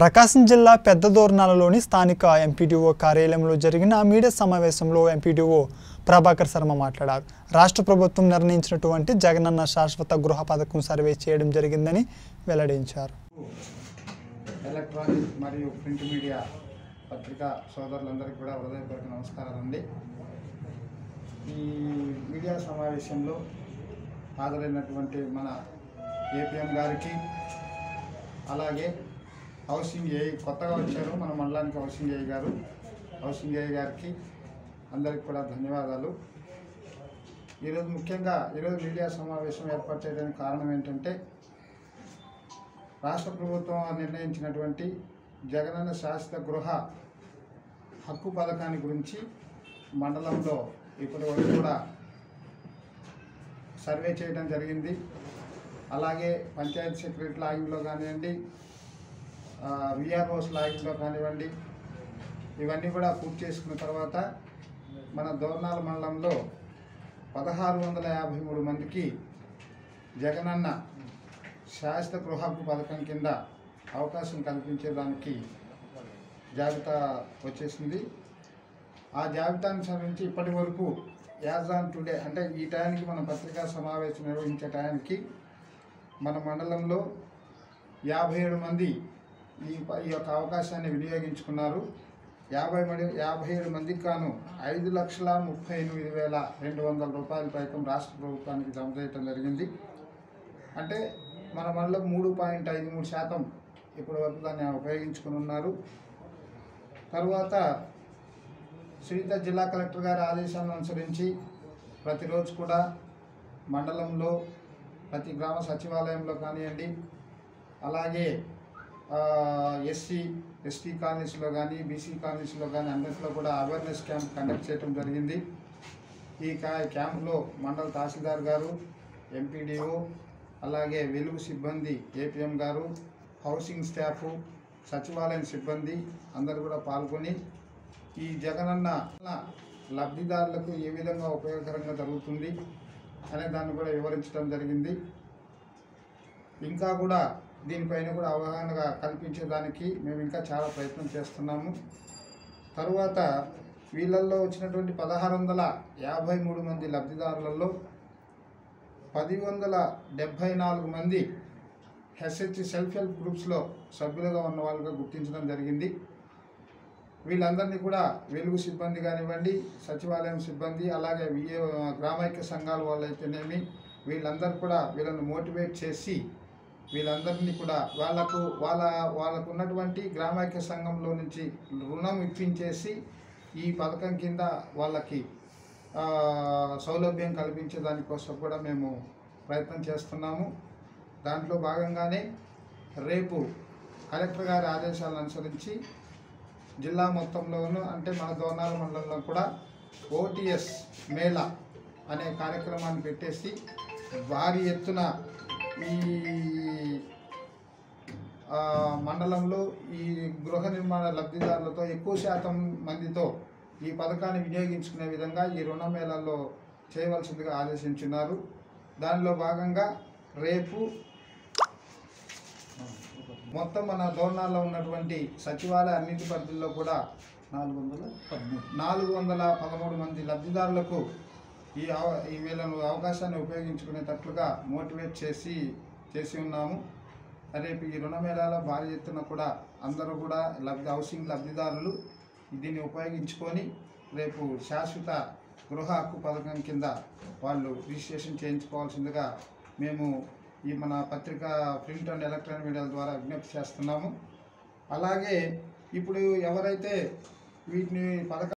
ప్రకాశం జిల్లా పెద్దదోర్నాలలోని స్థానిక ఎంపీడీవో కార్యాలయంలో జరిగిన మీడియా సమావేశంలో ఎంపీడీవో ప్రభాకర్ శర్మ మాట్లాడారు. రాష్ట్ర ప్రభుత్వం నిర్ణయించినటువంటి జగనన్న శాశ్వత గృహ పథకం సర్వే చేయడం జరిగిందని వెల్లడించారు. ఎలక్ట్రానిక్ మరియు ప్రింట్ మీడియా పత్రికా సోదరులందరికీ కూడా హృదయపూర్వక నమస్కారాలండి. ఈ మీడియా సమావేశంలో హాజరైనటువంటి మన ఏపీఎం గారికి, అలాగే హౌసింగ్ ఏఐ కొత్తగా వచ్చారు మన మండలానికి, హౌసింగ్ ఏఐ గారికి అందరికి కూడా ధన్యవాదాలు. ఈరోజు మీడియా సమావేశం ఏర్పాటు చేయడానికి కారణం ఏంటంటే, రాష్ట్ర ప్రభుత్వం నిర్ణయించినటువంటి జగనన్న శాశ్వత గృహ హక్కు పథకాన్ని గురించి మండలంలో ఇప్పటి వరకు కూడా సర్వే చేయడం జరిగింది. అలాగే పంచాయతీ సెక్రటరీ లాగింగ్లో కానివ్వండి, విఆర్ఓస్ లాగింగ్లో కానివ్వండి, ఇవన్నీ కూడా పూర్తి చేసుకున్న తర్వాత మన దోర్నాల మండలంలో 1653 మందికి జగనన్న శాశ్వత గృహ హక్కు పథకం కింద అవకాశం కల్పించేదానికి జాబితా వచ్చేసింది. ఆ జాబితాను సంబంధించి ఇప్పటి వరకు యాజ్ ఆన్ టుడే, అంటే ఈ టైంకి మనం పత్రికా సమావేశం నిర్వహించే టైంకి మన మండలంలో 57 మంది ఈ యొక్క అవకాశాన్ని వినియోగించుకున్నారు. 57 మందికి కాను 5,38,200 రూపాయల పైకం రాష్ట్ర ప్రభుత్వానికి జమ చేయడం జరిగింది. అంటే మన మండలం 3.53% ఇప్పటి వరకు దాన్ని ఉపయోగించుకుని ఉన్నారు. తర్వాత శ్రీత జిల్లా కలెక్టర్ గారి ఆదేశాలను అనుసరించి ప్రతిరోజు కూడా మండలంలో ప్రతి గ్రామ సచివాలయంలో కానివ్వండి, అలాగే ఎస్సీ ఎస్టీ కాలనీస్లో కానీ బీసీ కాలనీస్లో కానీ అన్నింటిలో కూడా అవేర్నెస్ క్యాంప్ కండక్ట్ చేయడం జరిగింది. ఈ క్యాంప్లో మండల తహసీల్దార్ గారు, ఎంపీడీఓ, అలాగే వెలుగు సిబ్బంది, ఏపీఎం గారు, హౌసింగ్ స్టాఫ్, సచివాలయం సిబ్బంది అందరూ కూడా పాల్గొని ఈ జగనన్న లబ్ధిదారులకు ఏ విధంగా ఉపయోగకరంగా జరుగుతుంది అనే దాన్ని కూడా వివరించడం జరిగింది. ఇంకా కూడా దీనిపైన కూడా అవగాహన కల్పించేదానికి మేము ఇంకా చాలా ప్రయత్నం చేస్తున్నాము. తరువాత వీళ్ళల్లో వచ్చినటువంటి 1,653 మంది లబ్ధిదారులలో 1,074 మంది ఎస్హెచ్ సెల్ఫ్ హెల్ప్ గ్రూప్స్లో సభ్యులుగా ఉన్న వాళ్ళుగా గుర్తించడం జరిగింది. వీళ్ళందరినీ కూడా వెలుగు సిబ్బంది కానివ్వండి, సచివాలయం సిబ్బంది, అలాగే గ్రామైక్య సంఘాల వాళ్ళైతేనేమి వీళ్ళందరూ కూడా వీళ్ళని మోటివేట్ చేసి వీళ్ళందరినీ కూడా వాళ్ళకు ఉన్నటువంటి గ్రామైక్య సంఘంలో నుంచి రుణం ఇప్పించేసి ఈ పథకం కింద వాళ్ళకి సౌలభ్యం కల్పించే దానికోసం కూడా మేము ప్రయత్నం చేస్తున్నాము. దాంట్లో భాగంగానే రేపు కలెక్టర్ గారి ఆదేశాలను అనుసరించి జిల్లా మొత్తంలోనూ, అంటే మన దోర్నాల మండలంలో కూడా ఓటీఎస్ మేళా అనే కార్యక్రమాన్ని పెట్టేసి భారీ ఎత్తున ఈ మండలంలో ఈ గృహ నిర్మాణ లబ్ధిదారులతో ఎక్కువ శాతం మందితో ఈ పథకాన్ని వినియోగించుకునే విధంగా ఈ రుణ మేళాల్లో చేయవలసిందిగా ఆదేశించున్నారు. దానిలో భాగంగా రేపు మొత్తం మన దోర్నాల్లో ఉన్నటువంటి సచివాలయ అన్నింటి పరిధిలో కూడా 413 మంది లబ్ధిదారులకు ఈ వీళ్ళను అవకాశాన్ని ఉపయోగించుకునేటట్లుగా మోటివేట్ చేసి ఉన్నాము. రేపు ఈ రుణమేళాలో భారీ ఎత్తున కూడా అందరూ కూడా హౌసింగ్ లబ్ధిదారులు దీన్ని ఉపయోగించుకొని రేపు శాశ్వత గృహ హక్కు పథకం కింద వాళ్ళు రిజిస్ట్రేషన్ చేయించుకోవాల్సిందిగా మేము ఈ మన పత్రిక ప్రింట్ అండ్ ఎలక్ట్రానిక్ మీడియాల ద్వారా విజ్ఞప్తి చేస్తున్నాము. అలాగే ఇప్పుడు ఎవరైతే వీటిని